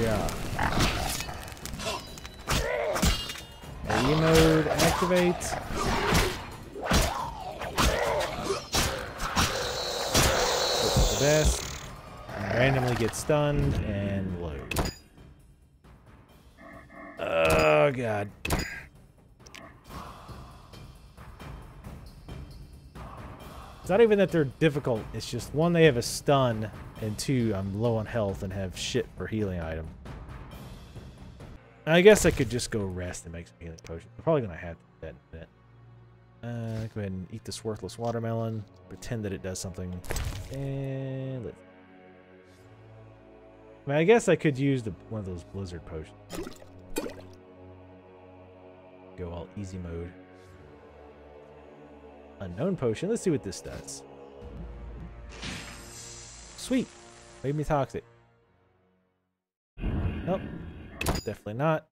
Yeah. AE mode activate. Hope for the best. Randomly get stunned and load. Oh god. It's not even that they're difficult, it's just one, they have a stun, and two, I'm low on health and have shit for healing item. I guess I could just go rest and make some healing potions. I'm probably gonna have that in a bit. Go ahead and eat this worthless watermelon, pretend that it does something, and live. I mean, I guess I could use one of those blizzard potions. Go all easy mode. Unknown potion. Let's see what this does. Sweet. Made me toxic. Nope. Definitely not.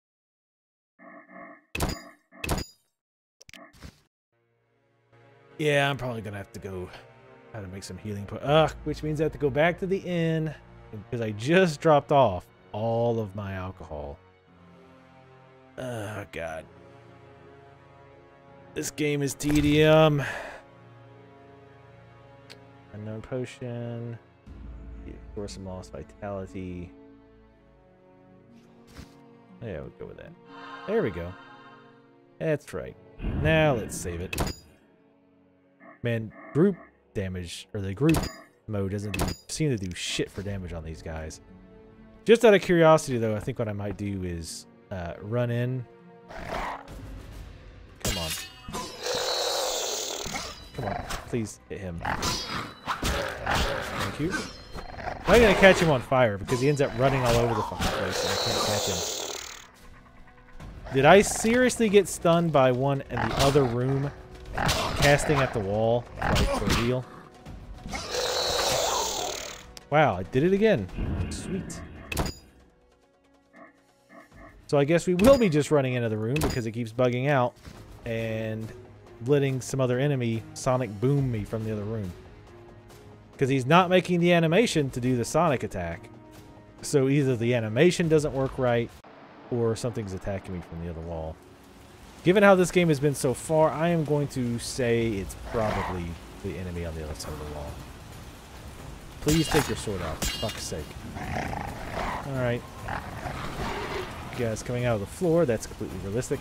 Yeah, I'm probably gonna have to go try to make some healing potions. Ugh, which means I have to go back to the inn because I just dropped off all of my alcohol. Oh god. This game is TDM. Unknown potion. Of course, some lost vitality. Yeah, we'll go with that. There we go. That's right. Now let's save it. Man, group damage, or the group mode doesn't seem to do shit for damage on these guys. Just out of curiosity, though, I think what I might do is run in. Come on. Come on, please hit him. Thank you. I'm not gonna catch him on fire because he ends up running all over the fucking place and I can't catch him. Did I seriously get stunned by one in the other room casting at the wall, like for real? Wow, I did it again. Sweet. So I guess we will be just running into the room because it keeps bugging out and letting some other enemy sonic boom me from the other room. Because he's not making the animation to do the sonic attack. So either the animation doesn't work right or something's attacking me from the other wall. Given how this game has been so far, I am going to say it's probably the enemy on the other side of the wall. Please take your sword out, for fuck's sake. Alright. You guys coming out of the floor, that's completely realistic.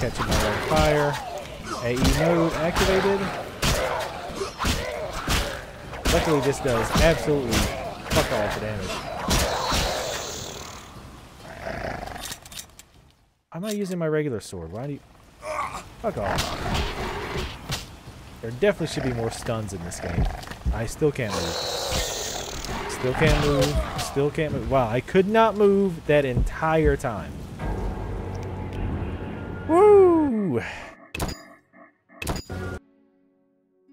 Catching my own fire. AE mode activated. Luckily this does absolutely fuck all the damage. I'm not using my regular sword. Why do you... Fuck off. There definitely should be more stuns in this game. I still can't move. Still can't move. Still can't move. Wow, I could not move that entire time. Woo!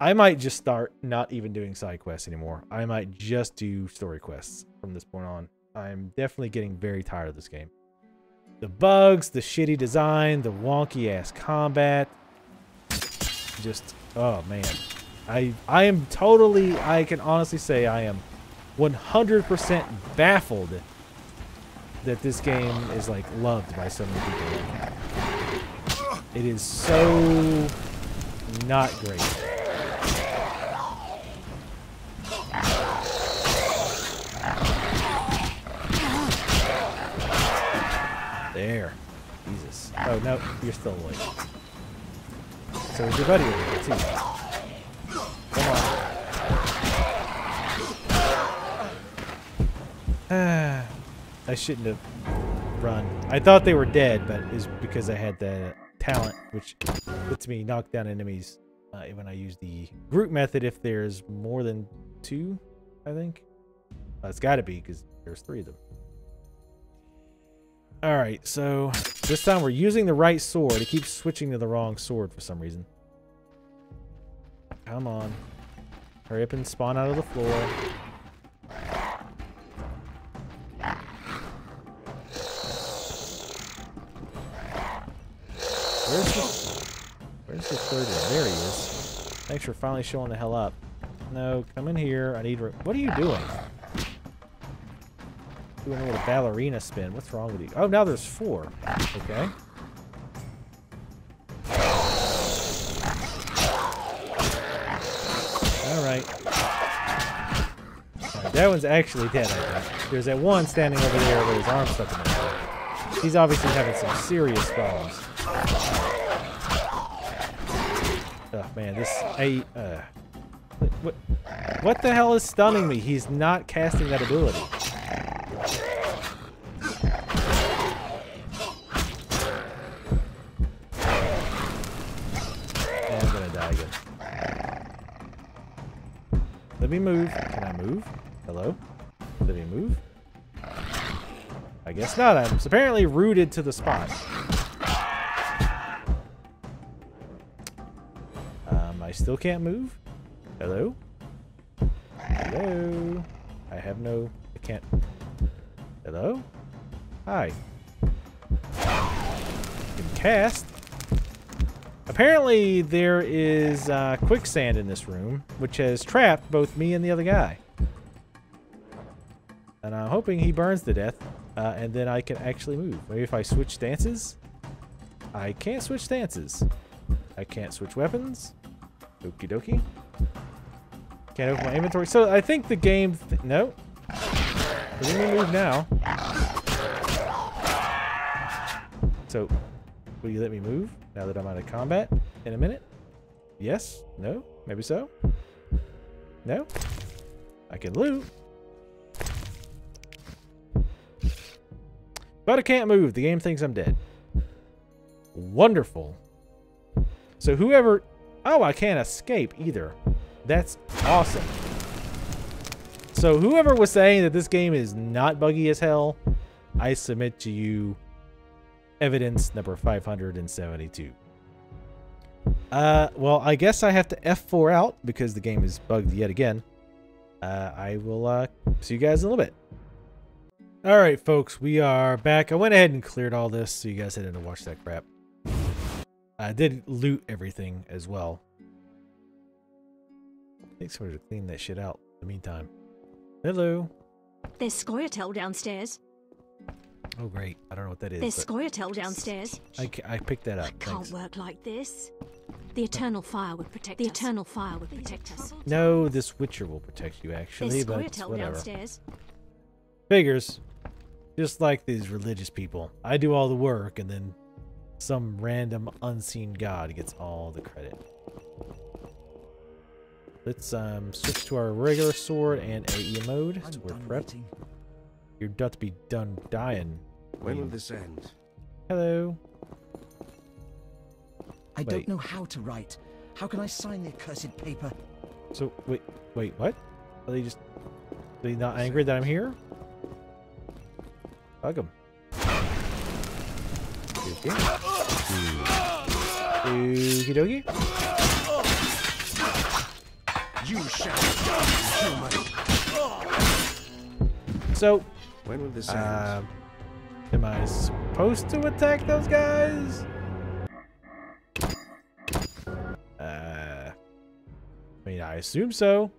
I might just start not even doing side quests anymore. I might just do story quests from this point on. I'm definitely getting very tired of this game. The bugs, the shitty design, the wonky ass combat. Just, oh man. I am totally, I can honestly say I am 100% baffled that this game is like loved by so many people. It is so not great. There. Jesus. Oh, no, you're still awake. So is your buddy over there, too. Come on. I shouldn't have run. I thought they were dead, but it's because I had that talent, which lets me knock down enemies when I use the group method if there's more than two, I think. It's got to be because there's three of them. All right, so this time we're using the right sword. It keeps switching to the wrong sword for some reason. Come on. Hurry up and spawn out of the floor. Where's the third one? There he is. Thanks for finally showing the hell up. No, come in here. I need... What are you doing? doing a little ballerina spin. What's wrong with you? Oh, now there's four. Okay. Alright. All right, that one's actually dead, I think. There's that one standing over there with his arm stuck in his head. He's obviously having some serious problems. Oh, man, this... What the hell is stunning me? He's not casting that ability. And I'm gonna die again. Let me move. Can I move? Hello? Let me move? I guess not. I'm apparently rooted to the spot. I still can't move? Hello? Hello? I have no... I can't... Hello? Hi. You can cast. Apparently there is quicksand in this room, which has trapped both me and the other guy. And I'm hoping he burns to death, and then I can actually move. Maybe if I switch stances? I can't switch stances. I can't switch weapons. Okie dokie. Can't open my inventory. So I think the game... no. We're going to move now. So, will you let me move now that I'm out of combat in a minute? Yes? No? Maybe so? No? I can loot. But I can't move. The game thinks I'm dead. Wonderful. So whoever... oh, I can't escape either. That's awesome. So whoever was saying that this game is not buggy as hell, I submit to you evidence number 572. Well, I guess I have to F4 out because the game is bugged yet again. I will see you guys in a little bit. All right, folks, we are back. I went ahead and cleared all this so you guys didn't watch that crap. I did loot everything as well. I think somebody to clean that shit out in the meantime. Hello. There's Scoia'tael downstairs. Oh, great. I don't know what that is. There's Scoia'tael downstairs. I picked that up. I can't work like this. The eternal fire would protect us. The eternal fire would protect us. No, this witcher will protect you, actually. There's Scoia'tael downstairs. Figures. Just like these religious people. I do all the work, and then some random unseen god gets all the credit. Let's switch to our regular sword and AE mode. So we're prepped. You're about to be done dying. When will this end? Hello. I don't know how to write. How can I sign the accursed paper? So wait, what? Are they just? Are they not angry that I'm here? Bug them. Okey dokey. You shall so, when will this end? Am I supposed to attack those guys? I mean, I assume so.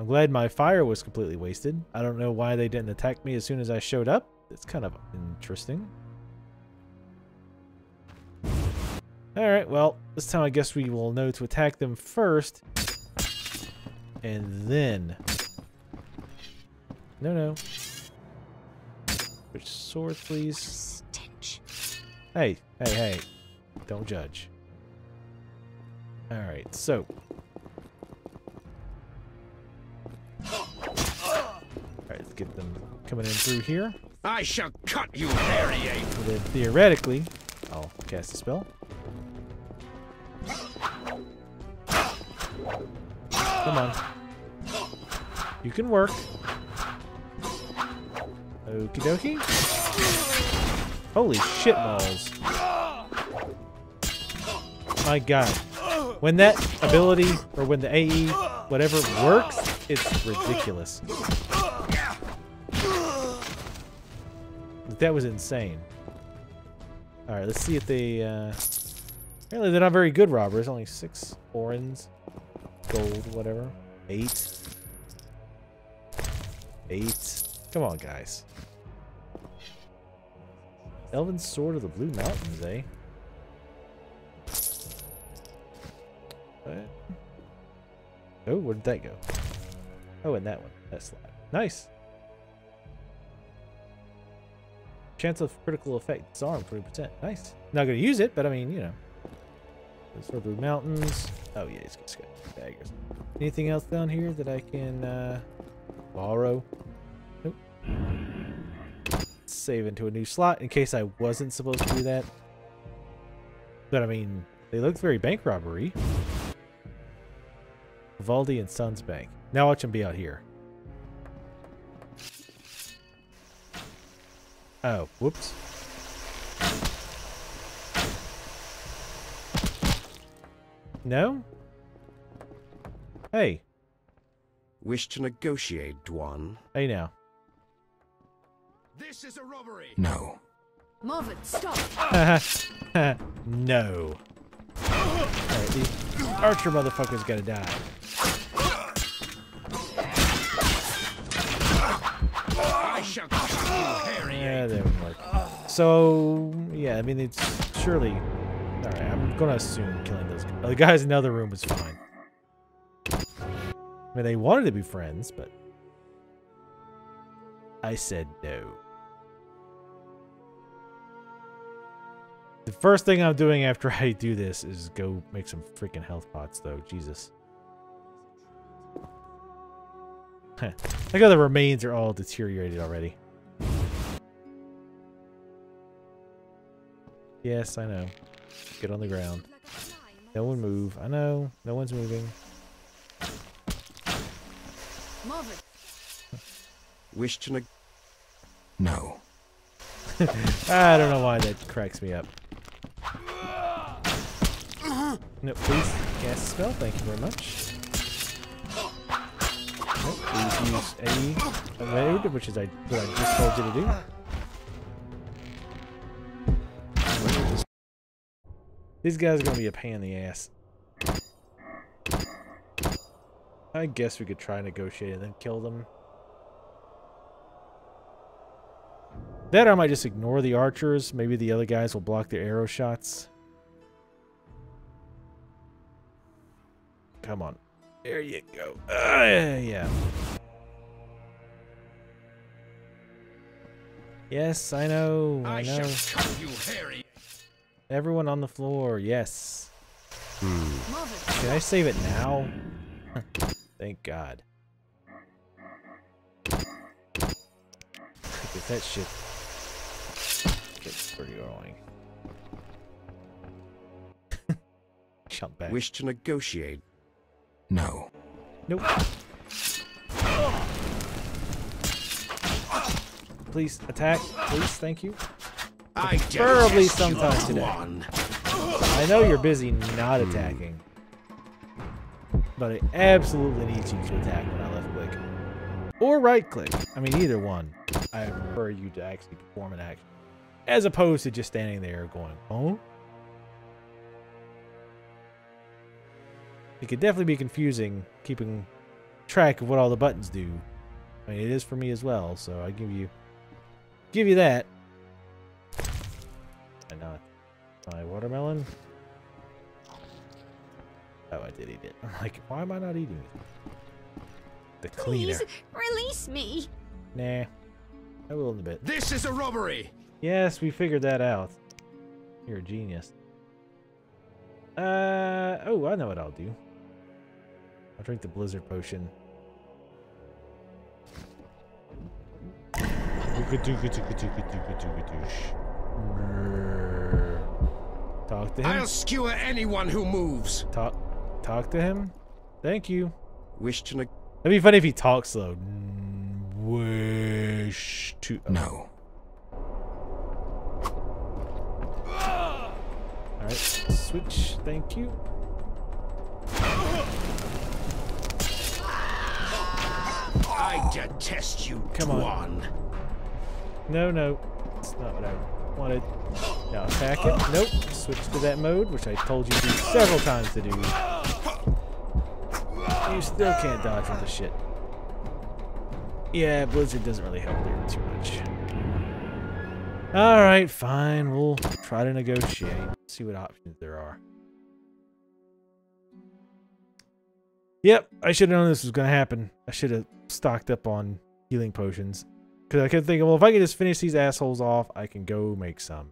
I'm glad my fire was completely wasted. I don't know why they didn't attack me as soon as I showed up. It's kind of interesting. Alright, well, this time I guess we will know to attack them first. And then... no. Which sword, please? Stench. Hey. Don't judge. Alright, so... alright, let's get them coming in through here. I shall cut you, hairy ape! And then, theoretically, I'll cast a spell. Come on. You can work. Okie dokie. Holy shit balls. My god. When that ability, or when the AE, whatever works, it's ridiculous. That was insane. Alright, let's see if they... apparently they're not very good robbers. Only 6 orans. Gold, whatever. 8. Come on, guys. Elven Sword of the Blue Mountains, eh? What? Oh, where did that go? Oh, and that one. That slide. Nice! Chance of critical effect disarm 40%. Nice. Not gonna use it, but I mean, you know. Sword of the Blue Mountains. Oh, yeah, it's got daggers. Anything else down here that I can borrow? Nope. Save into a new slot in case I wasn't supposed to do that. But I mean, they look very bank robbery. Valdi and Sons Bank. Now watch them be out here. Oh, whoops. No? Hey. Wish to negotiate, Dwan? Hey now. This is a robbery. No. Marvin, stop. No. Alright, these archer motherfuckers gotta die. Yeah, they would work. So, yeah, I mean, it's surely... Alright, I'm gonna assume killing those... The guys in the other room was fine. I mean, they wanted to be friends, but... I said no. The first thing I'm doing after I do this is go make some freaking health pots, though. Jesus. I got the remains are all deteriorated already. Yes, I know. Get on the ground. No one move. I know. No one's moving. Wish to no. I don't know why that cracks me up. No, please. Cast spell. Thank you very much. Use a raid, which is what I just told you to do. These guys are going to be a pain in the ass. I guess we could try and negotiate and then kill them. That or I might just ignore the archers. Maybe the other guys will block their arrow shots. Come on. There you go. Yeah. Yes, I know. I know. Shall cut you, Harry. Everyone on the floor. Yes. Should I save it now? Thank God. Get that shit. It's pretty annoying. Jump back. Wish to negotiate. No. Nope. Please attack. Please, thank you. Preferably sometime today. I know you're busy not attacking. But I absolutely need you to attack when I left click. Or right click. I mean, either one. I prefer you to actually perform an action. As opposed to just standing there going, oh? It could definitely be confusing keeping track of what all the buttons do. I mean, it is for me as well, so I give you that. And not my watermelon. Oh, I did eat it. I'm like, why am I not eating it? The cleaner. Please release me. Nah, I will in a bit. This is a robbery. Yes, we figured that out. You're a genius. Oh, I know what I'll do. I'll drink the blizzard potion. Talk to him. I'll skewer anyone who moves. Talk to him. Thank you. Wish to. That'd be funny if he talks though. Wish to. Oh. No. All right, switch. Thank you. I detest you. Come on. No, it's not what I wanted. Now attack it. Nope. Switch to that mode, which I told you several times to do. You still can't dodge from the shit. Yeah, Blizzard doesn't really help there too much. Alright, fine. We'll try to negotiate. See what options there are. Yep, I should have known this was going to happen. I should have stocked up on healing potions. Because I kept thinking, well, if I can just finish these assholes off, I can go make some.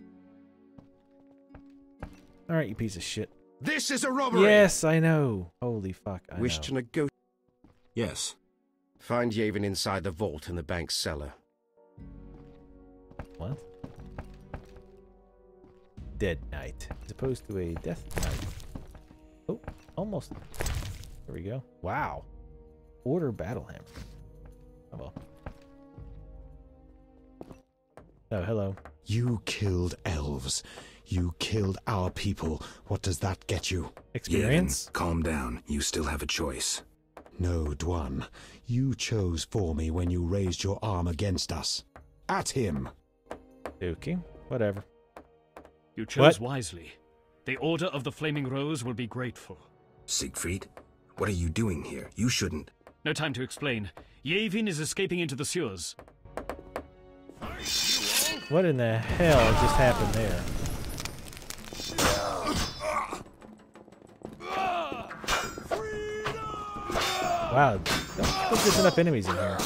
Alright, you piece of shit. This is a robbery! Yes, I know. Holy fuck, I know. Wish to negotiate? Yes. Find Yaevinn inside the vault in the bank's cellar. What? Dead knight. As opposed to a death knight. Oh, almost. There we go. Wow. Order battle hammer. Oh well. Oh, hello. You killed elves. You killed our people. What does that get you? Experience? Yaevinn, calm down. You still have a choice. No, Dwan. You chose for me when you raised your arm against us. At him. Okay, whatever. You chose wisely. The Order of the Flaming Rose will be grateful. Siegfried, what are you doing here? You shouldn't. No time to explain. Yaevinn is escaping into the sewers. What in the hell just happened there? Wow, there's just enough enemies in here.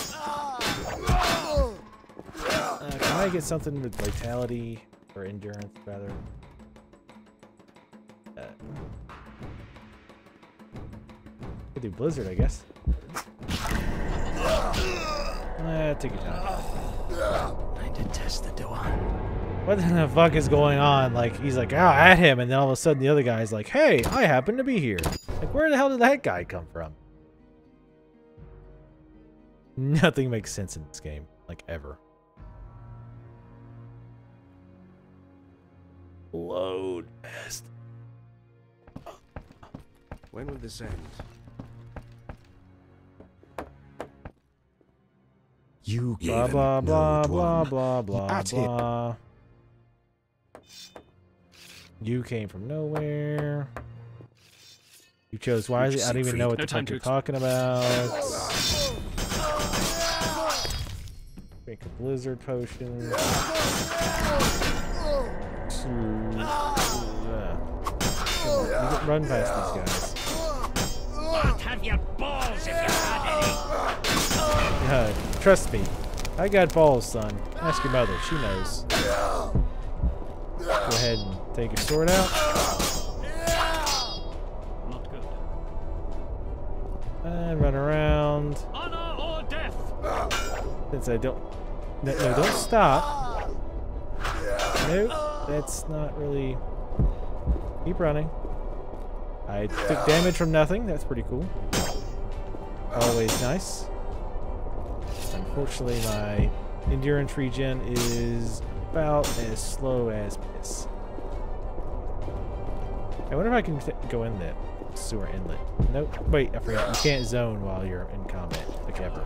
Can I get something with vitality or endurance, rather? Could do Blizzard, I guess. Take your time. I detest the Dwan. What the fuck is going on? Like, he's like, ow, at him, and then all of a sudden the other guy's like, hey, I happen to be here. Like, where the hell did that guy come from? Nothing makes sense in this game, like ever. Load best. When will this end? You blah blah blah blah blah blah blah. You came from nowhere. You chose wisely. I don't even know what the fuck you're talking about. Make a blizzard potion. Run past these guys. Not have your balls if you had any. Trust me, I got balls, son. Ask your mother; she knows. Go ahead and take your sword out. Not good. And run around. Honor or death. Since I don't. No, don't stop. Nope, that's not really... Keep running. I took damage from nothing, that's pretty cool. Always nice. Unfortunately, my endurance regen is about as slow as piss. I wonder if I can go in that sewer inlet. Nope, wait, I forgot. You can't zone while you're in combat, like ever.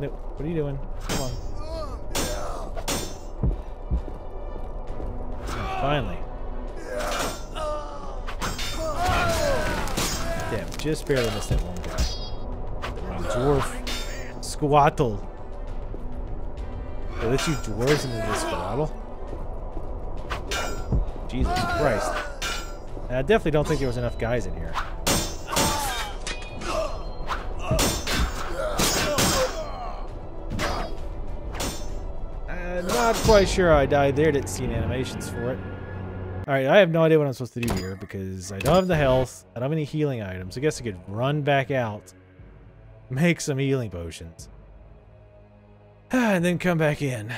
Nope. What are you doing? Come on. Oh, finally. Damn, just barely missed that one guy. The wrong dwarf. Scoia'tael. They let you dwarves into this battle? Jesus Christ. And I definitely don't think there was enough guys in here. Not quite sure how I died there. Didn't see any animations for it. Alright, I have no idea what I'm supposed to do here because I don't have the health. I don't have any healing items. I guess I could run back out, make some healing potions, and then come back in.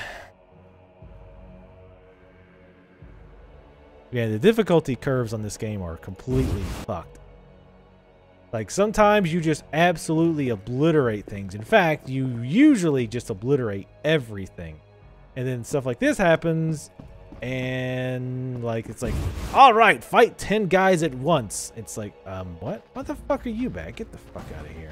Yeah, the difficulty curves on this game are completely fucked. Like, sometimes you just absolutely obliterate things. In fact, you usually just obliterate everything. And then stuff like this happens, and like it's like, all right, fight 10 guys at once. It's like, what? What the fuck are you back? Get the fuck out of here!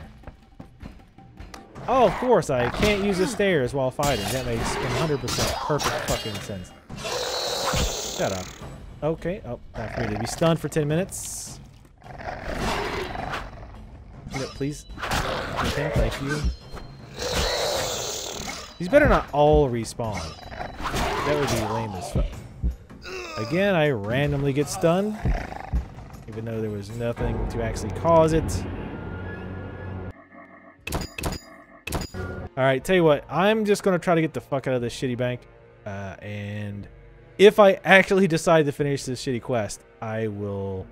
Oh, of course I can't use the stairs while fighting. That makes 100% perfect fucking sense. Shut up. Okay. Oh, I need to be stunned for 10 minutes. No, please. Okay, thank you. These better not all respawn. That would be lame as fuck. Again, I randomly get stunned, even though there was nothing to actually cause it. Alright, tell you what, I'm just going to try to get the fuck out of this shitty bank. And if I actually decide to finish this shitty quest, I will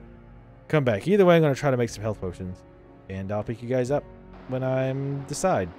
come back. Either way, I'm going to try to make some health potions. And I'll pick you guys up when I decide.